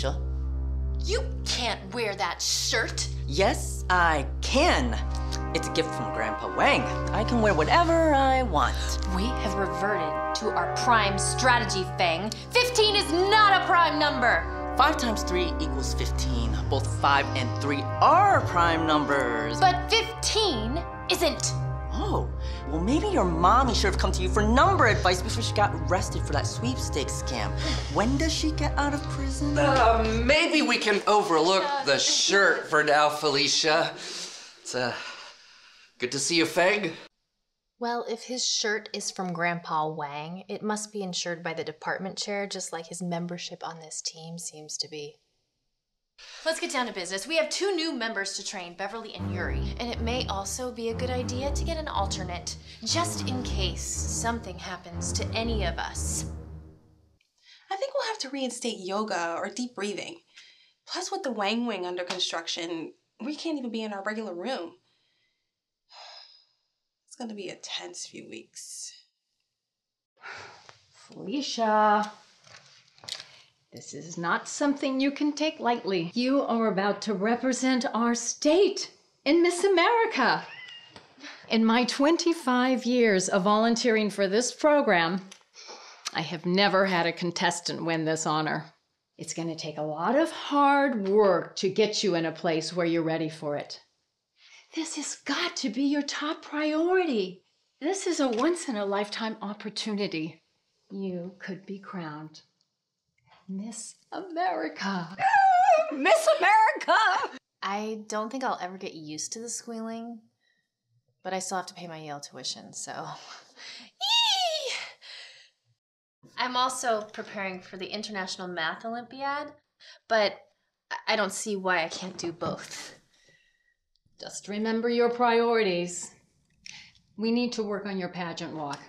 Felicia. You can't wear that shirt. Yes, I can. It's a gift from Grandpa Wang. I can wear whatever I want. We have reverted to our prime strategy, Feng. 15 is not a prime number. 5 times 3 equals 15. Both 5 and 3 are prime numbers. But 15 isn't. Oh, well maybe your mommy should have come to you for number advice before she got arrested for that sweepstakes scam. When does she get out of prison? Maybe we can overlook the shirt for now, Felicia. It's good to see you, Feng. Well, if his shirt is from Grandpa Wang, it must be insured by the department chair, just like his membership on this team seems to be. Let's get down to business. We have 2 new members to train, Beverly and Yuri. And it may also be a good idea to get an alternate, just in case something happens to any of us. I think we'll have to reinstate yoga or deep breathing. Plus, with the Wang Wing under construction, we can't even be in our regular room. It's gonna be a tense few weeks. Felicia. This is not something you can take lightly. You are about to represent our state in Miss America. In my 25 years of volunteering for this program, I have never had a contestant win this honor. It's going to take a lot of hard work to get you in a place where you're ready for it. This has got to be your top priority. This is a once-in-a-lifetime opportunity. You could be crowned Miss America. Miss America! I don't think I'll ever get used to the squealing, but I still have to pay my Yale tuition, so. Eee! I'm also preparing for the International Math Olympiad, but I don't see why I can't do both. Just remember your priorities. We need to work on your pageant walk.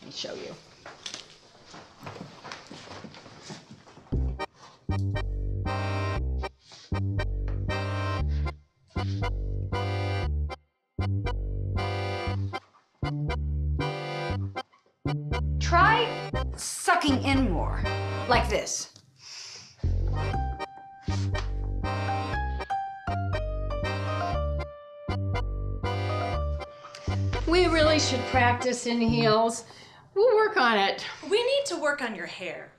Let me show you. Try sucking in more, like this. We really should practice in heels. We'll work on it. We need to work on your hair.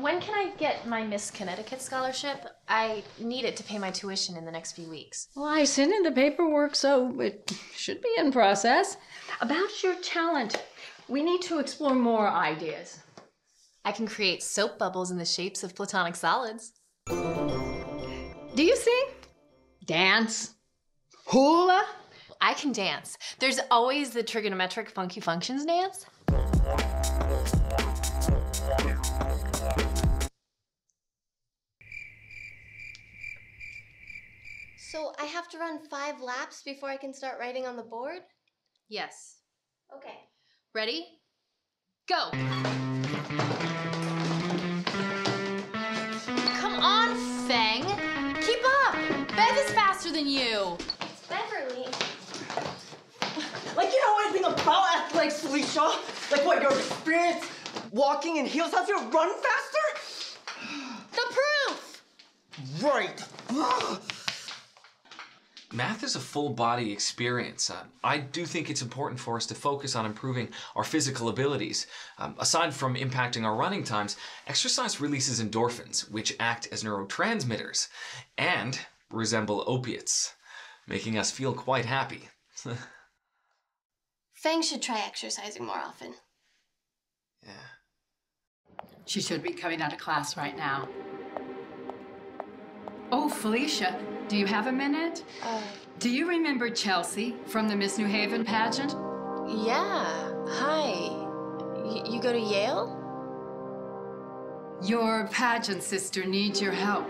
When can I get my Miss Connecticut scholarship? I need it to pay my tuition in the next few weeks. Well, I sent in the paperwork, so it should be in process. About your talent, we need to explore more ideas. I can create soap bubbles in the shapes of platonic solids. Do you sing? Dance? Hula? I can dance. There's always the trigonometric funky functions dance. So I have to run 5 laps before I can start writing on the board? Yes. Okay. Ready? Go! Come on, Feng! Keep up! Bev is faster than you! It's Beverly. Like you know anything about athletics, Felicia? Like what, your experience walking in heels helps you run faster? The proof! Right! Math is a full-body experience. I do think it's important for us to focus on improving our physical abilities. Aside from impacting our running times, exercise releases endorphins, which act as neurotransmitters and resemble opiates, making us feel quite happy. Feng should try exercising more often. Yeah. She should be coming out of class right now. Oh, Felicia. Do you have a minute? Do you remember Chelsea from the Miss New Haven pageant? Yeah, hi. You go to Yale? Your pageant sister needs your help.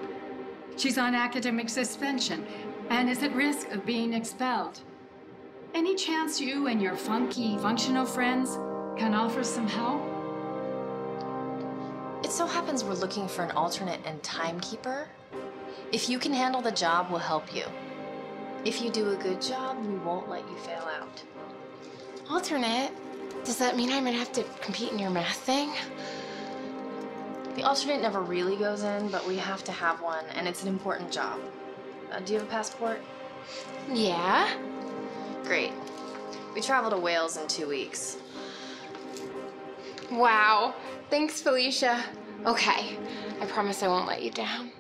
She's on academic suspension and is at risk of being expelled. Any chance you and your funky functional friends can offer some help? It so happens we're looking for an alternate and timekeeper. If you can handle the job, we'll help you. If you do a good job, we won't let you fail out. Alternate? Does that mean I might have to compete in your math thing? The alternate never really goes in, but we have to have one, and it's an important job. Do you have a passport? Yeah. Great. We travel to Wales in 2 weeks. Wow. Thanks, Felicia. Okay. I promise I won't let you down.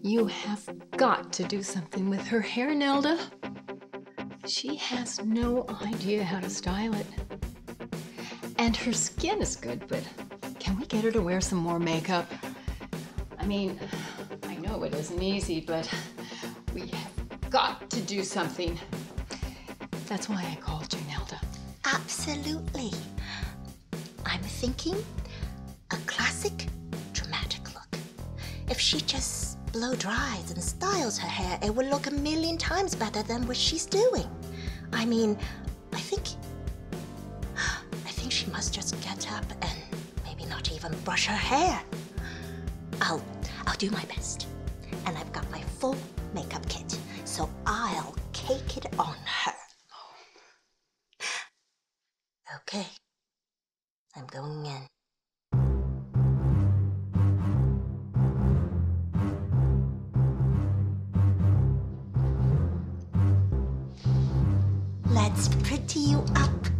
You have got to do something with her hair, Nelda. She has no idea how to style it. And her skin is good, but can we get her to wear some more makeup? I mean, I know it isn't easy, but we have got to do something. That's why I called you, Nelda. Absolutely. I'm thinking a classic dramatic look. If she just blow dries and styles her hair, it will look 1,000,000 times better than what she's doing. I mean, I think she must just get up and maybe not even brush her hair. I'll do my best. And I've got my full makeup kit, so I'll cake it on her. Okay, I'm going in. Let's pretty you up.